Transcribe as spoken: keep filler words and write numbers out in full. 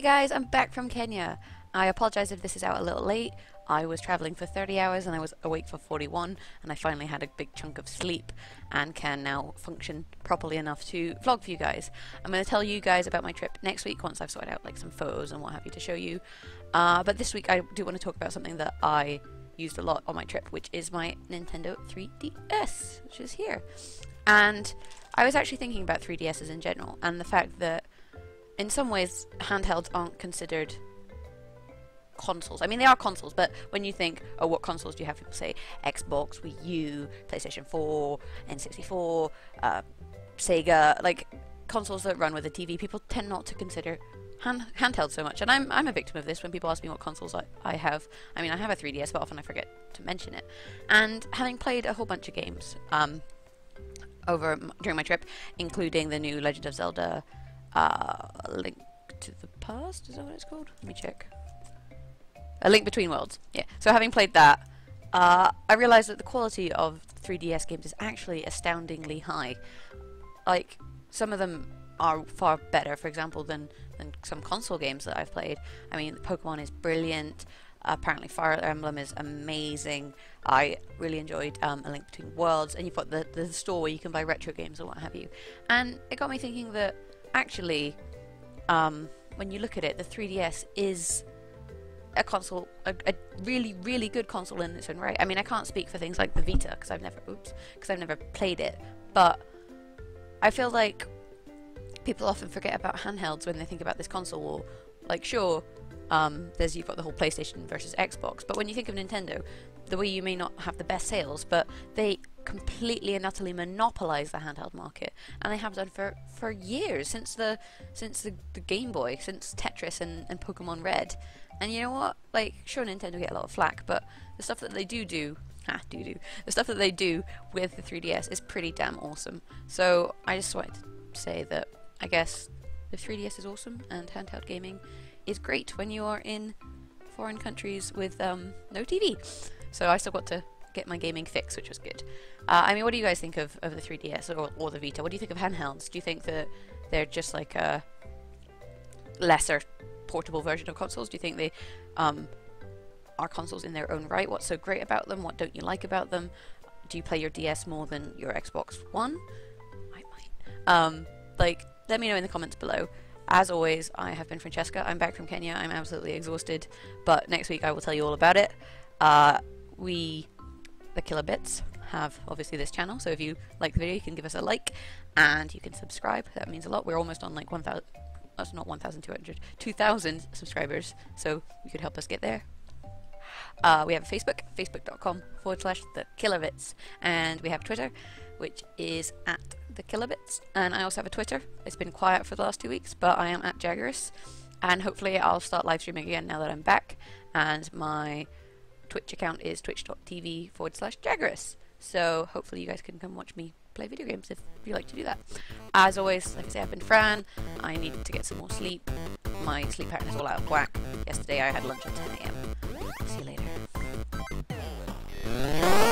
Hey guys, I'm back from Kenya. I apologise if this is out a little late. I was travelling for thirty hours and I was awake for forty-one, and I finally had a big chunk of sleep and can now function properly enough to vlog for you guys. I'm going to tell you guys about my trip next week once I've sorted out like some photos and what have you to show you. Uh, but this week I do want to talk about something that I used a lot on my trip, which is my Nintendo three D S, which is here. And I was actually thinking about three D Ss in general and the fact that in some ways, handhelds aren't considered consoles. I mean, they are consoles, but when you think, oh, what consoles do you have? People say Xbox, Wii U, PlayStation four, N sixty-four, uh, Sega, like consoles that run with a T V. People tend not to consider hand handhelds so much, and I'm I'm a victim of this. When people ask me what consoles I, I have, I mean, I have a three D S, but often I forget to mention it. And having played a whole bunch of games um, over m during my trip, including the new Legend of Zelda. Uh, A Link to the Past? Is that what it's called? Let me check. A Link Between Worlds. Yeah, so having played that, uh, I realised that the quality of three D S games is actually astoundingly high. Like, some of them are far better, for example, than, than some console games that I've played. I mean, Pokemon is brilliant. Apparently Fire Emblem is amazing. I really enjoyed um, A Link Between Worlds, and you've got the, the store where you can buy retro games or what have you. And it got me thinking that actually, um, when you look at it, the three D S is a console, a, a really, really good console in its own right. I mean, I can't speak for things like the Vita because I've never, oops, because I've never played it. But I feel like people often forget about handhelds when they think about this console war. Like, sure, um, there's you've got the whole PlayStation versus Xbox, but when you think of Nintendo, the Wii U may not have the best sales, but they completely and utterly monopolize the handheld market, and they have done for for years, since the since the, the Game Boy, since Tetris and, and Pokemon Red. And you know what, like, sure, Nintendo get a lot of flack, but the stuff that they do do ah, do do the stuff that they do with the three D S is pretty damn awesome. So I just wanted to say that I guess the three D S is awesome and handheld gaming is great when you are in foreign countries with um, no T V. So I still got to get my gaming fix, which was good. Uh, I mean, what do you guys think of, of the three D S or, or the Vita? What do you think of handhelds? Do you think that they're just like a lesser portable version of consoles? Do you think they um, are consoles in their own right? What's so great about them? What don't you like about them? Do you play your D S more than your Xbox One? I might. Um, like, let me know in the comments below. As always, I have been Francesca. I'm back from Kenya. I'm absolutely exhausted, but next week I will tell you all about it. Uh, we... The Killer Bits have obviously this channel, so if you like the video you can give us a like and you can subscribe. That means a lot. We're almost on like one thousand, that's not one thousand two hundred, two thousand subscribers, so you could help us get there. Uh, we have Facebook, facebook dot com forward slash the killer bits, and we have Twitter, which is at the Killer Bits, and I also have a Twitter. It's been quiet for the last two weeks, but I am at Jaggerous, and hopefully I'll start live streaming again now that I'm back, and my Twitch account is twitch dot t v forward slash Jaggerous. So hopefully you guys can come watch me play video games if you like to do that. As always, like I say, I've been Fran. I need to get some more sleep. My sleep pattern is all out of whack. Yesterday I had lunch at ten a m See you later.